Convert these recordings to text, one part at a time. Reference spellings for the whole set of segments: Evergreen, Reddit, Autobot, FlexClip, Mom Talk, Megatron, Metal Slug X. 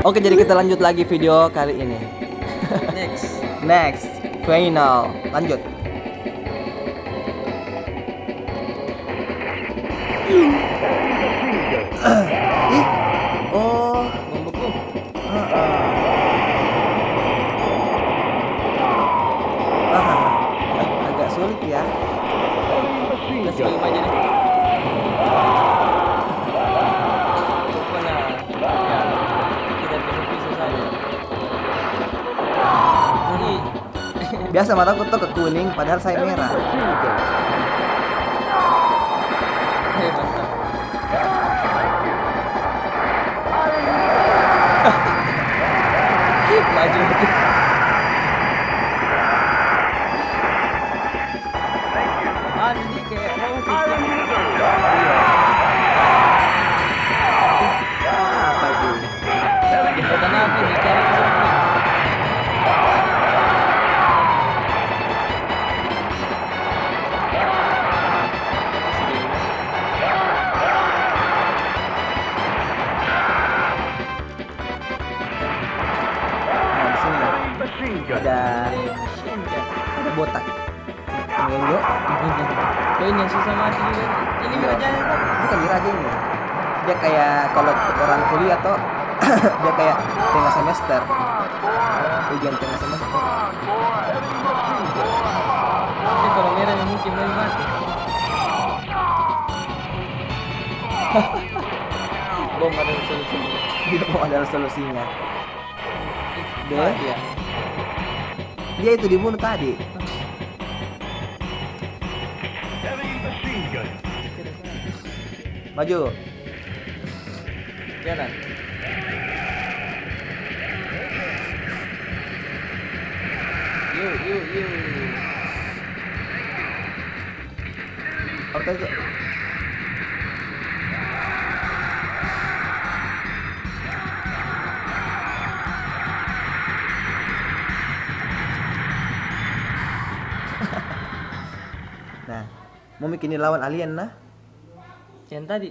Oke, jadi kita lanjut lagi video kali ini. Next final, lanjut. Oh, ngomong. Agak sulit ya. Kita coba aja deh. Biasa mataku tuh kekuning, padahal saya merah. Maju. Ini kayak mau ada botak. Enggak. Ini yang susah mati juga. Ini mirajanya kan? Bukan miraj ini. Dia kayak kalau orang kuliah atau dia kayak tengah semester. Ujian tengah semester. Tapi kalau merah yang mungkin belum mati. Belum ada solusinya. Belum ada solusinya. Deh ya. Dia itu dibunuh tadi. Maju. Jalan. Yo. Oke. Mau bikin lawan alien nah? Yang tadi?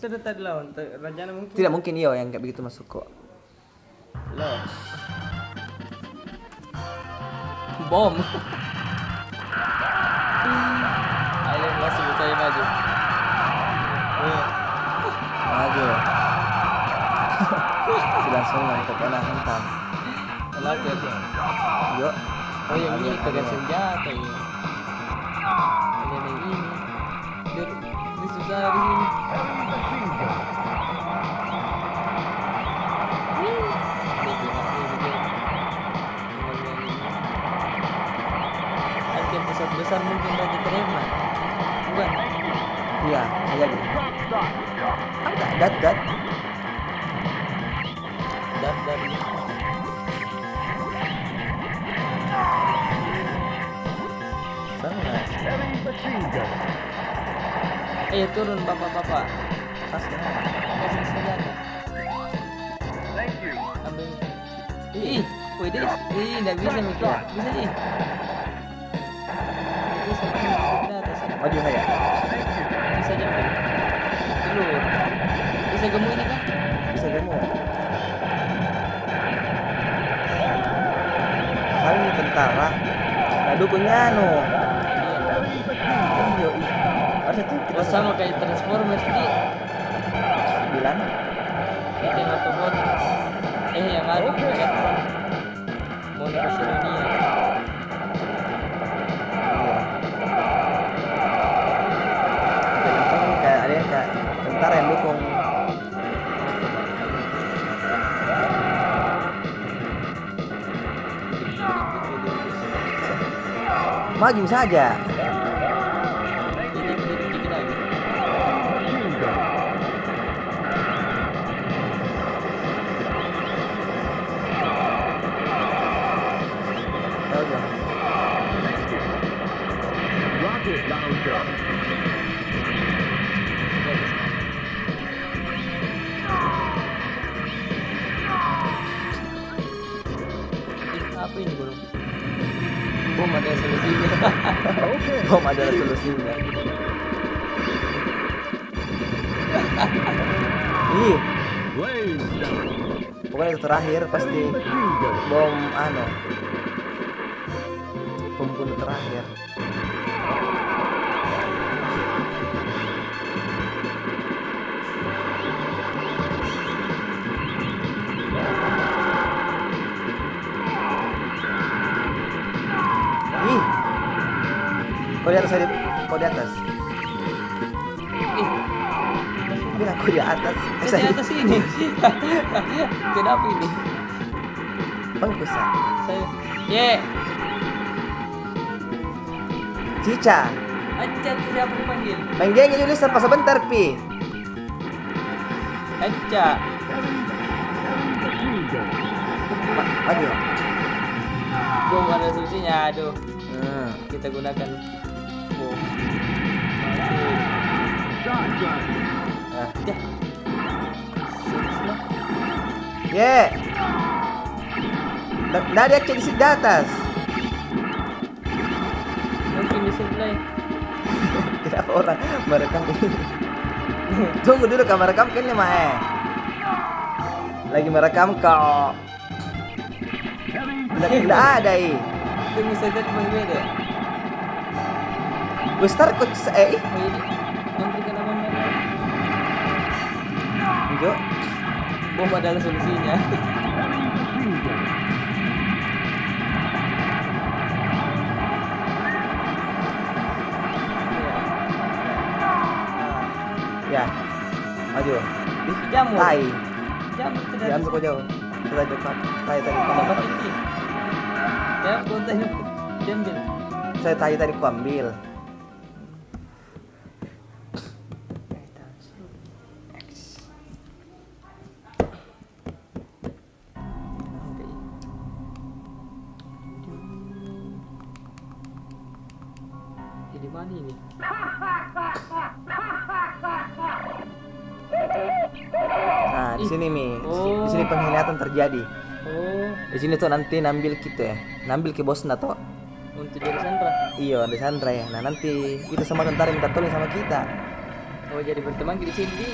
Sudah tadi lawan, rencana mungkin? Tidak mungkin iyo yang kayak begitu masuk kok. Loh. Bom. Alien masih bisa maju. Maju. Sudah senang kepala hentam. Lagi aja. Yo. Oh yang ini pakai senjata ini. Ini susah di sini. Akhir besar mungkin raja terima. Bukan? Iya, saya jadi. Ada dat. Sangat. Ayo turun bapak-bapak. Kasih senjata. Thank you. Ambil. Ih, wede. Ih, enggak bisa mikir. Bisa nih. Bisa ke atas. Maju saya. Bisa jemput. Dulu. Bisa gemu ini kan? Bisa gemu. Kali ini tentara. Nah, dukunnya anu. Kita sama kayak Transformers di 9 kita Autobot yang baru Megatron mau dikasih dunia kayak ada yang kayak tentara yang dukung maju saja. Apa ini bro? Bom ada solusinya. Bom ada solusinya. Ih, pokoknya itu terakhir pasti bom ano. Pembunuh terakhir. Kau di atas, kau di atas. Mungkin aku di atas. Saya di atas ini. Kenapa ini? Pengkusan. Saya. Ye. Cica. Acan siapa dipanggil? Panggilnya Julius apa sebentar pi. Aca. Aduh. Gua nggak ada solusinya, aduh. Nah, kita gunakan. Wow. Ah, ya. Ye. Nah, dia cek di atas. Mungkin di sebelah. Kenapa orang merekam ini? Tunggu dulu, kamera rekam kan mah eh. Lagi merekam kok. Tidak ada ih. Itu bisa jadi berbeda. Besar coach eh. Memberikan nama merah. Itu bom adalah solusinya. Ya. Maju. Jamu. Tai. Jamu tidak. Jamu kok jauh. Sudah dekat. Tai tadi tambah tinggi. Ya, kontennya diambil. Saya tadi ku ambil. Metal Slug X. Jadi mana ini? Nah, di sini Mi. Di sini penghiliatan terjadi. Oh. Di sini tuh nanti nambil kita ya, nambil ke bosnya toh. Untuk jadi sandra. Iya, di sandra ya. Nah nanti kita sama tentara minta tolong sama kita. Oh jadi berteman di sini.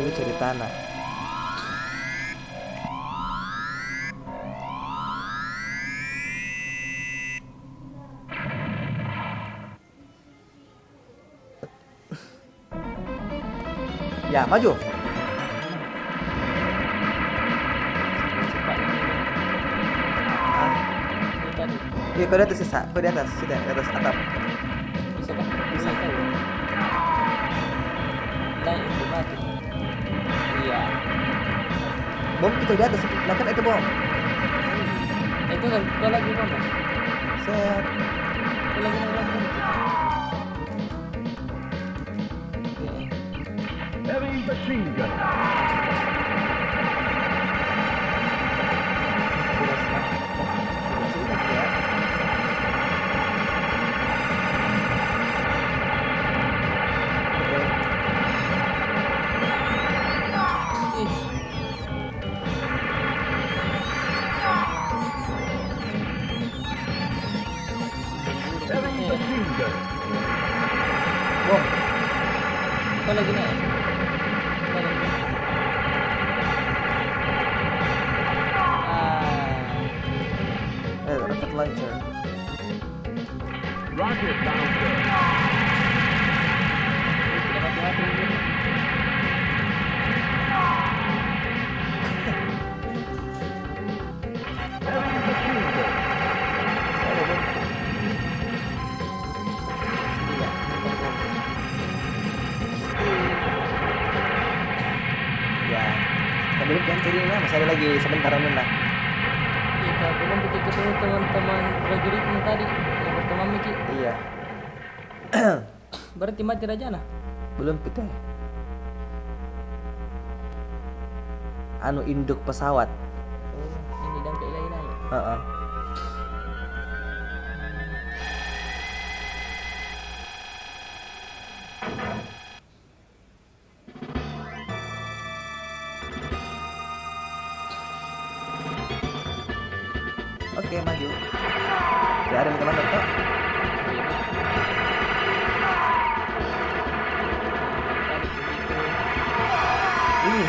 Ini cerita nak. Ya maju. Iya, kau di atas sisa, kau di atas, sudah di atas atap. Bisa kan? Bisa. Nah, itu mati. Iya. Bom kita di atas, nah kan itu bom. Itu kan, kau lagi bom mas. Set. Kau lagi bom. Having the finger. Lagi naik. Rocket launcher. Rocket launcher. Belum kantornya masih ada lagi sebentar lah. Kita belum pergi ketemu teman-teman prajuritmu tadi yang berteman Miki. Iya. Berarti mati raja nah? Belum kita. Anu induk pesawat. Oh, ini dan lain-lain. Heeh. Oke, maju. Tidak ada teman-teman, tetap. Ini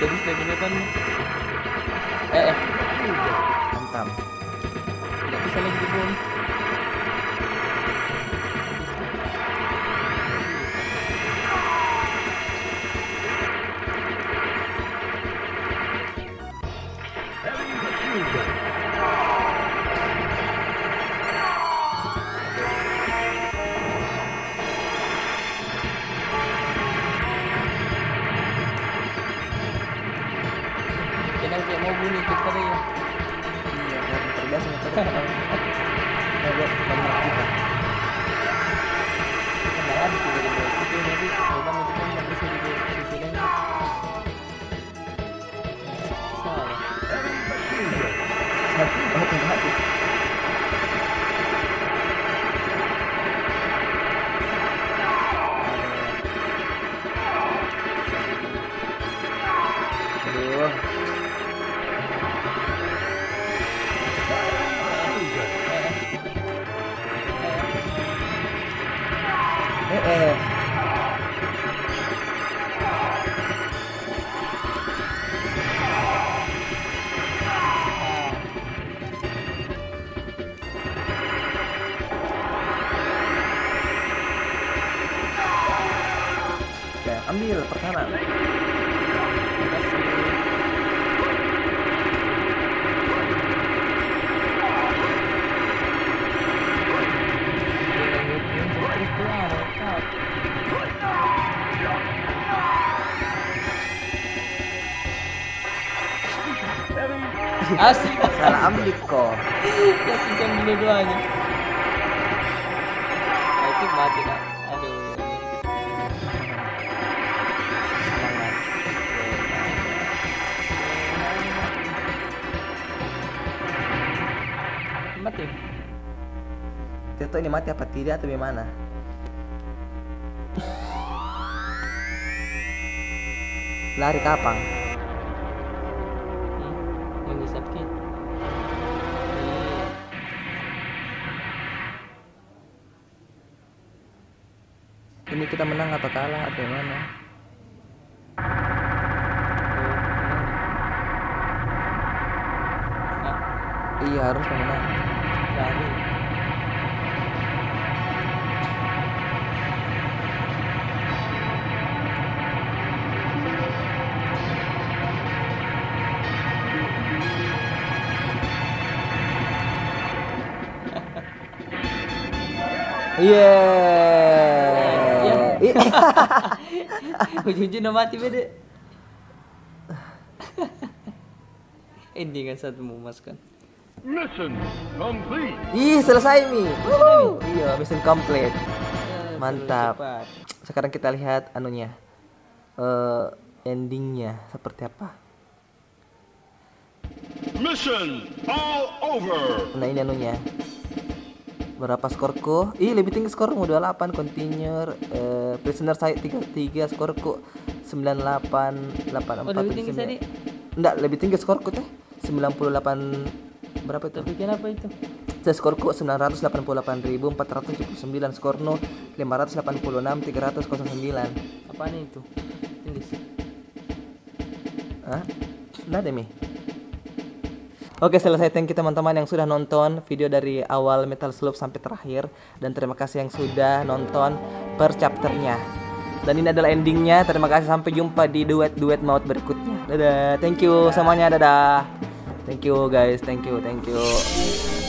sedih stamina kan. Mantap. Tidak bisa lagi dibun. Ambil pertahanan. Asik, salah ambil kok. Kasihan dua-duanya. Itu mati kan. Aduh. Mati. Tidak ini mati apa tidak atau gimana? Lari kapan? Menghisap ki. Ini kita menang atau kalah atau gimana? Iya harus menang. Lari. Ujung-ujungnya mati beda. Ending kan satu memuaskan. Mission complete. Ih, selesai Mi. Iya, mission complete. Mantap. Sekarang kita lihat anunya. Endingnya seperti apa? Mission all over. Nah, ini anunya. Berapa skorku? Ih, lebih tinggi skormu 28. Continue. Prisoner saya 33, skorku 98 84. Oh, lebih tinggi tadi. Enggak, lebih tinggi skorku teh. 98 berapa itu? Bikin apa itu? Skorku 988.479, skorno 586.309. Apaan itu? Inggris. Hah? Nah, demi. Oke, selesai. Thank you teman-teman yang sudah nonton video dari awal Metal Slug sampai terakhir, dan terima kasih yang sudah nonton per chapternya. Dan ini adalah endingnya. Terima kasih, sampai jumpa di duet-duet maut berikutnya. Dadah. Thank you semuanya. Dadah. Thank you guys, thank you.